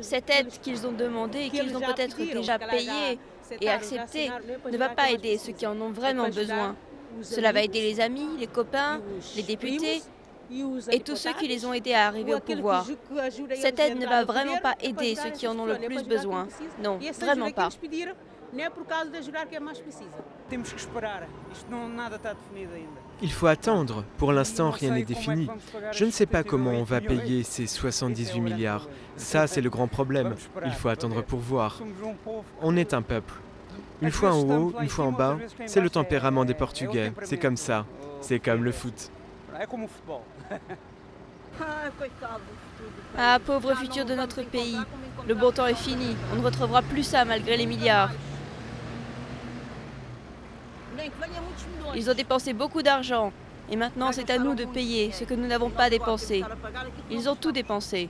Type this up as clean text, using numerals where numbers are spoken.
Cette aide qu'ils ont demandée et qu'ils ont peut-être déjà payée et acceptée ne va pas aider ceux qui en ont vraiment besoin. Cela va aider les amis, les copains, les députés et tous ceux qui les ont aidés à arriver au pouvoir. Cette aide ne va vraiment pas aider ceux qui en ont le plus besoin. Non, vraiment pas. Il faut attendre. Pour l'instant, rien n'est défini. Je ne sais pas comment on va payer ces 78 milliards. Ça, c'est le grand problème. Il faut attendre pour voir. On est un peuple. Une fois en haut, une fois en bas, c'est le tempérament des Portugais. C'est comme ça. C'est comme le foot. Ah, pauvre futur de notre pays. Le bon temps est fini. On ne retrouvera plus ça malgré les milliards. Ils ont dépensé beaucoup d'argent. Et maintenant, c'est à nous de payer ce que nous n'avons pas dépensé. Ils ont tout dépensé.